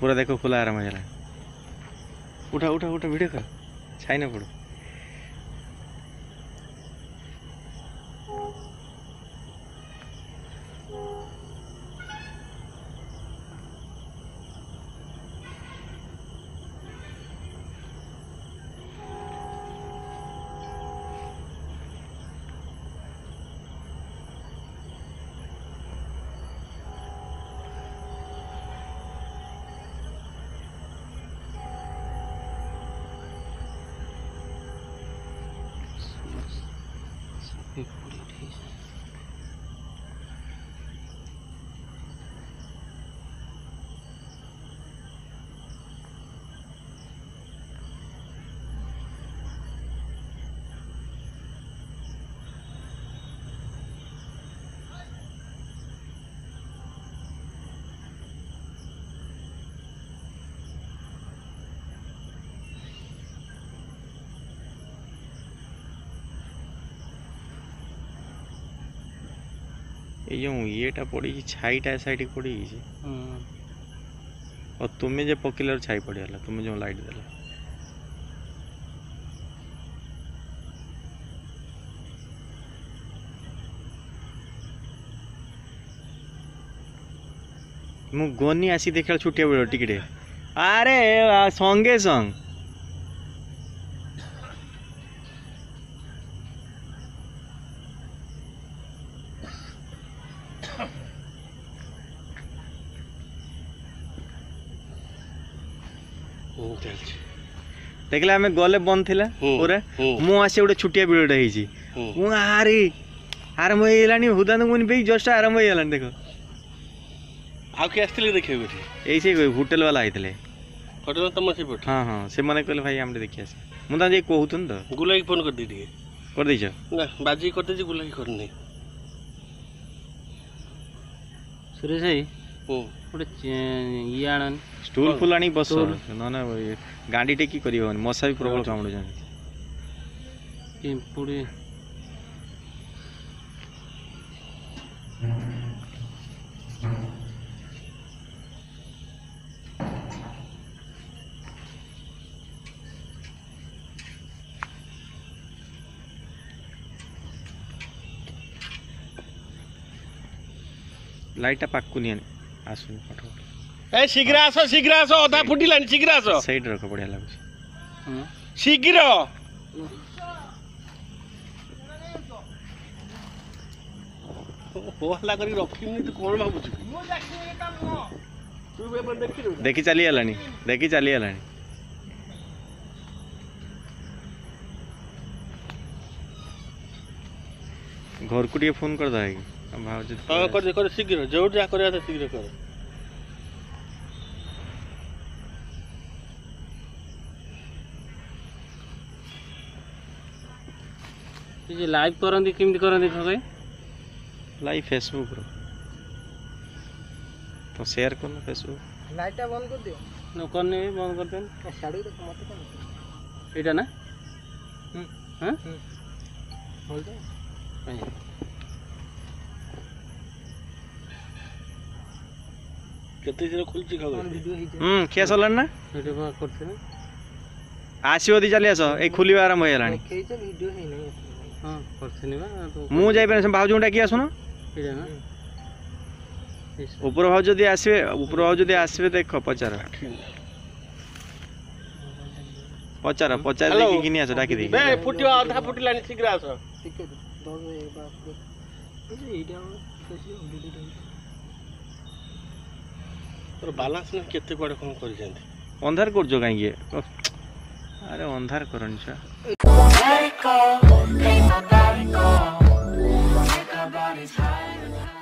पूरा देखो खुला आराम है। उठा उठा उठा वीडियो कर छाई ना पड़ो। ये ईटा पड़ी छाईटा साइड पड़ी और तुम्हें जे पकिल छाई पड़गला तुम्हें जो लाइट देला मु गनी आसी देखा छुट्टिया बेल टिकटे अरे संगे संग देखला हमें गले बंद थिला ओरे मु आसे उडे छुटिया बिलड हेजी मु आरे आरंभ हेलानी हुदान कोन बे जस्ट आरंभ हेलानी देखो आ के आस्थिले देखे बेठी एई से होटल वाला आइतले होटल में तमसे बैठ हां हां से माने कहले भाई हमरे देखि आसे मु त जे कहूतन त गुलाई फोन कर दे कर दे छ ना बाजी करते जे गुलाई कर नहीं सुरेश भाई ओ स्टूल फुलानी बस ना ना गांडी टेकी करी मशा भी प्रबल कामुड़ लाइटा पाकू नहीं आसु ए शीघ्र आसो अधा फुटिलानी शीघ्र आसो साइड रख बढ़िया लागो शीघ्र ओ हल्ला करी रखिनी तो कोन बाबू छी मो देखि ये काम न तू बे देखि देखि चली आलानी घर को टिए फोन कर दाए कर दे कर शीघ्र जरूर जा कर शीघ्र कर ये लाइव करंदी किमित करंदी ठगे लाइव फेसबुक रो तो शेयर करना फेसबुक लाइटा बंद कर दियो न करने बंद कर देन साड़ी रे मत कर एटा ना हां बोल दे कते जरा खुल जी खाओ क्या सलन ना वीडियो बा करते ना आसीओ दी चली आसो ए खुली आराम होय लानी के जे वीडियो है नहीं हां करथिनी बा मु जाय पे भाउजो डाकी आसो ना एटा ना ऊपर भाउज जदी आसीबे ऊपर भाउज जदी आसीबे देखो पचारा पचारा पचारा देखि किनी आसो डाकी दे बे फुटियो आधा फुटिलानी शीघ्र आसो ठीक है दो बाप रे एटा कैसे वीडियो तो बैलेंस ना केते कोड कोन कर जांदी अंधार कर जो काई ये अरे अंधार करन छ मेरे को मेरे को मेरे को बॉडी हाई।